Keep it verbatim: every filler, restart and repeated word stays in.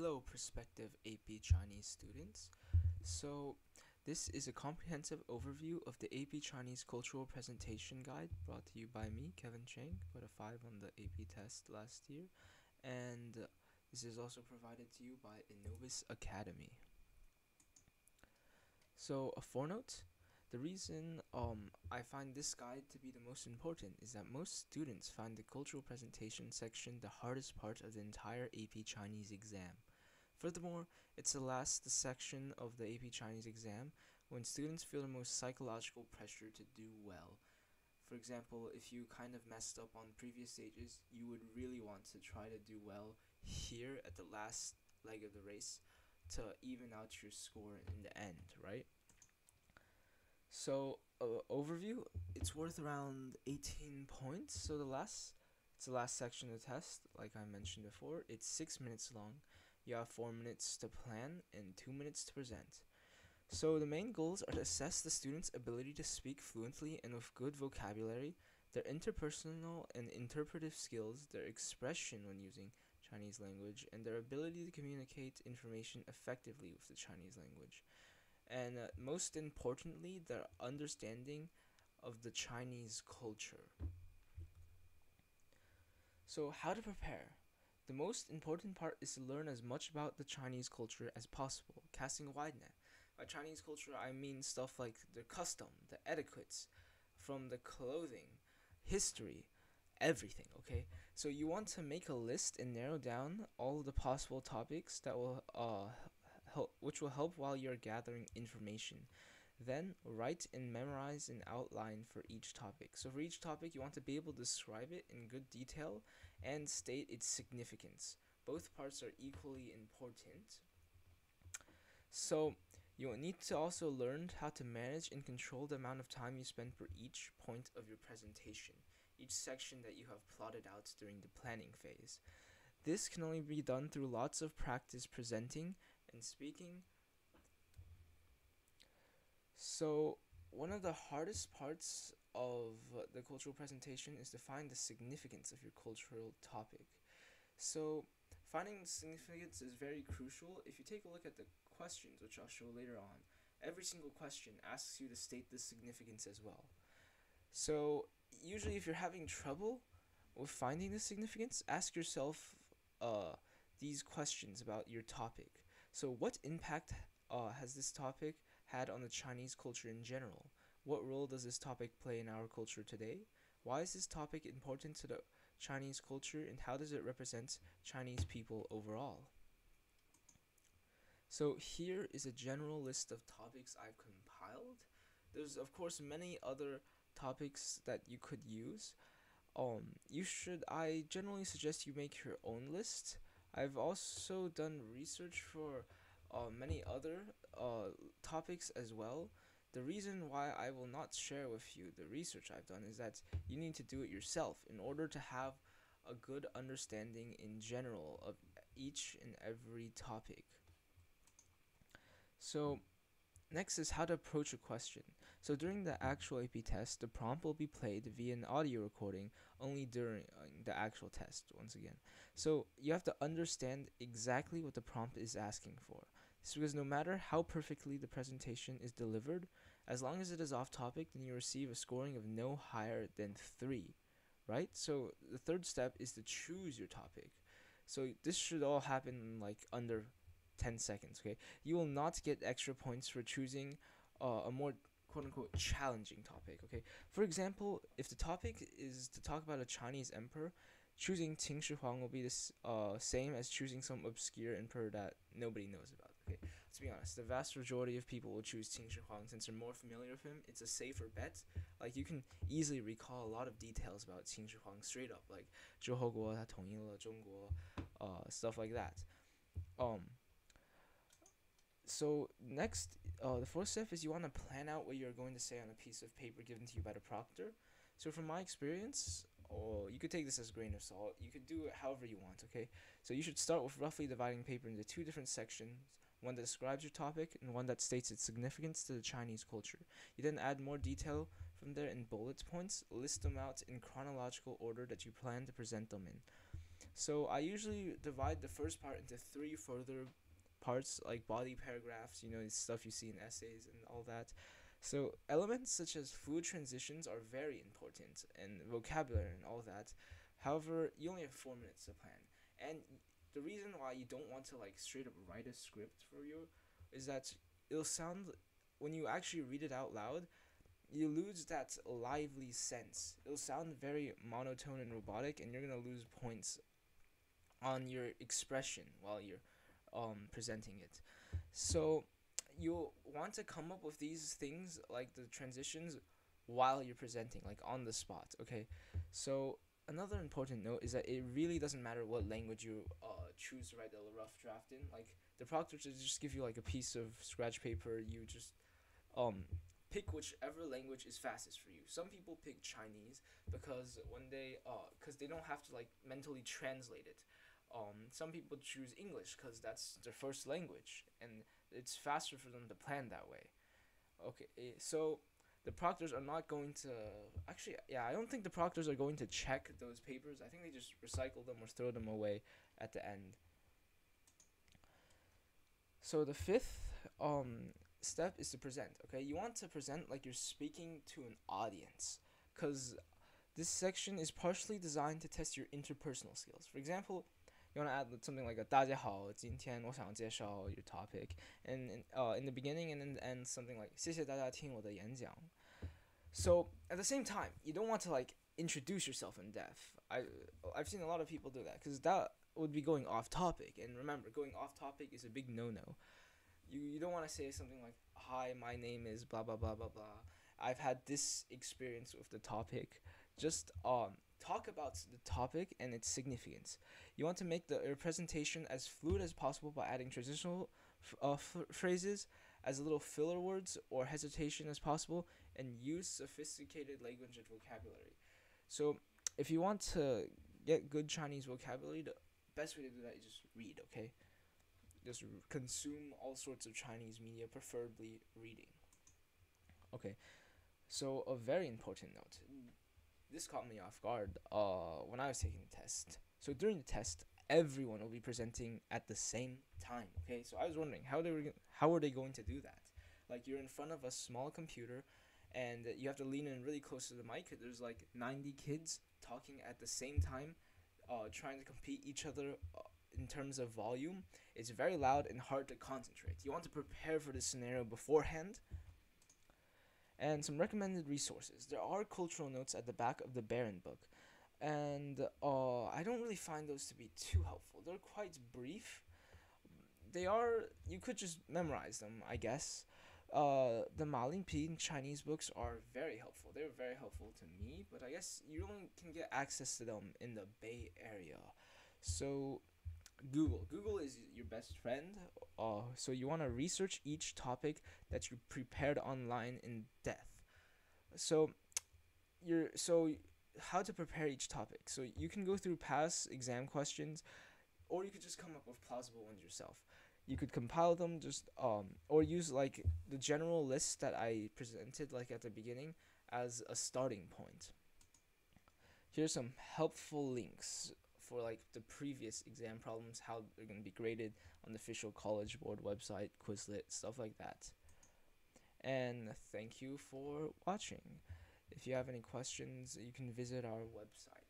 Hello prospective A P Chinese students. So this is a comprehensive overview of the A P Chinese cultural presentation guide brought to you by me, Kevin Chang. Got a five on the A P test last year, and uh, this is also provided to you by Inobis Academy. So a forenote, the reason um, I find this guide to be the most important is that most students find the cultural presentation section the hardest part of the entire A P Chinese exam. Furthermore, it's the last section of the A P Chinese exam when students feel the most psychological pressure to do well. For example, if you kind of messed up on previous stages, you would really want to try to do well here at the last leg of the race to even out your score in the end, right? So, uh, overview, it's worth around eighteen points. So the last, it's the last section of the test, like I mentioned before. It's six minutes long. You have four minutes to plan and two minutes to present. So the main goals are to assess the students' ability to speak fluently and with good vocabulary, their interpersonal and interpretive skills, their expression when using Chinese language, and their ability to communicate information effectively with the Chinese language. And uh, most importantly, their understanding of the Chinese culture. So how to prepare? The most important part is to learn as much about the Chinese culture as possible, casting a wide net. By Chinese culture, I mean stuff like their custom, the etiquettes, from the clothing, history, everything, okay? So you want to make a list and narrow down all the possible topics that will uh, Help, which will help while you're gathering information. Then write and memorize an outline for each topic. So for each topic, you want to be able to describe it in good detail and state its significance. Both parts are equally important. So you will need to also learn how to manage and control the amount of time you spend for each point of your presentation, each section that you have plotted out during the planning phase. This can only be done through lots of practice presenting and speaking. So one of the hardest parts of uh, the cultural presentation is to find the significance of your cultural topic. So finding the significance is very crucial. If you take a look at the questions, which I'll show later on, every single question asks you to state the significance as well. So usually if you're having trouble with finding the significance, ask yourself uh, these questions about your topic. So what impact uh, has this topic had on the Chinese culture in general? What role does this topic play in our culture today? Why is this topic important to the Chinese culture, and how does it represent Chinese people overall? So here is a general list of topics I've compiled. There's of course many other topics that you could use. Um, you should, I generally suggest you make your own list. I've also done research for uh, many other uh, topics as well. The reason why I will not share with you the research I've done is that you need to do it yourself in order to have a good understanding in general of each and every topic. So next is how to approach a question. So during the actual A P test, the prompt will be played via an audio recording only during uh, the actual test, once again. So you have to understand exactly what the prompt is asking for. This is because no matter how perfectly the presentation is delivered, as long as it is off topic, then you receive a scoring of no higher than three, right? So the third step is to choose your topic. So this should all happen like under ten seconds, okay? You will not get extra points for choosing uh, a more quote-unquote challenging topic, okay? For example, if the topic is to talk about a Chinese emperor, choosing Qin Shi Huang will be the uh, same as choosing some obscure emperor that nobody knows about, okay? Let's be honest, the vast majority of people will choose Qin Shi Huang since they're more familiar with him. It's a safer bet. Like, you can easily recall a lot of details about Qin Shi Huang straight up, like Zhou Huo Guo, Ta Tong Yin Le, Zhong Guo, uh, stuff like that. Um, So next, uh, the fourth step is you want to plan out what you're going to say on a piece of paper given to you by the proctor. So from my experience, oh, you could take this as a grain of salt. You could do it however you want, okay? So you should start with roughly dividing paper into two different sections, one that describes your topic and one that states its significance to the Chinese culture. You then add more detail from there in bullet points, list them out in chronological order that you plan to present them in. So I usually divide the first part into three further parts, like body paragraphs, you know, stuff you see in essays and all that. So elements such as food transitions are very important, and vocabulary and all that. However, you only have four minutes to plan. And the reason why you don't want to like straight up write a script for you is that it'll sound, when you actually read it out loud, you lose that lively sense. It'll sound very monotone and robotic, and you're gonna lose points on your expression while you're um presenting it. So you'll want to come up with these things like the transitions while you're presenting, like on the spot. Okay, so another important note is that it really doesn't matter what language you uh choose to write the rough draft in. Like the proctor should just give you like a piece of scratch paper. You just um pick whichever language is fastest for you. Some people pick Chinese because when they uh because they don't have to like mentally translate it. Um, some people choose English because that's their first language, and it's faster for them to plan that way. Okay, so the proctors are not going to... Actually, yeah, I don't think the proctors are going to check those papers. I think they just recycle them or throw them away at the end. So the fifth um, step is to present, okay? You want to present like you're speaking to an audience, because this section is partially designed to test your interpersonal skills. For example, you want to add something like a 大家好,今天我想介绍 your topic, and in, uh, in the beginning and in the end something like 谢谢大家听我的演讲. So at the same time, you don't want to like introduce yourself in depth. I I've seen a lot of people do that because that would be going off topic, and remember, going off topic is a big no-no. You you don't want to say something like, "Hi, my name is blah blah blah blah blah. I've had this experience with the topic." Just um. talk about the topic and its significance. You want to make the your presentation as fluid as possible by adding transitional uh, phrases, as little filler words or hesitation as possible, and use sophisticated language and vocabulary. So if you want to get good Chinese vocabulary, the best way to do that is just read, okay? Just consume all sorts of Chinese media, preferably reading. Okay, so a very important note. This caught me off guard uh, when I was taking the test. So during the test, everyone will be presenting at the same time, okay? So I was wondering, how they were how are they going to do that? Like, you're in front of a small computer, and you have to lean in really close to the mic. There's like ninety kids talking at the same time, uh, trying to compete each other in terms of volume. It's very loud and hard to concentrate. You want to prepare for this scenario beforehand. And some recommended resources. There are cultural notes at the back of the Baron book, and uh, I don't really find those to be too helpful. They're quite brief. They are, you could just memorize them, I guess. Uh, the Ma Ling Pian Chinese books are very helpful. They were very helpful to me, but I guess you only can get access to them in the Bay Area. So Google. Google is your best friend. Uh, so you want to research each topic that you prepared online in depth. So you're so how to prepare each topic. So you can go through past exam questions, or you could just come up with plausible ones yourself. You could compile them, just um, or use like the general list that I presented like at the beginning as a starting point. Here's some helpful links for like the previous exam problems, how they're going to be graded on the official College Board website, Quizlet, stuff like that. And thank you for watching. If you have any questions, you can visit our website.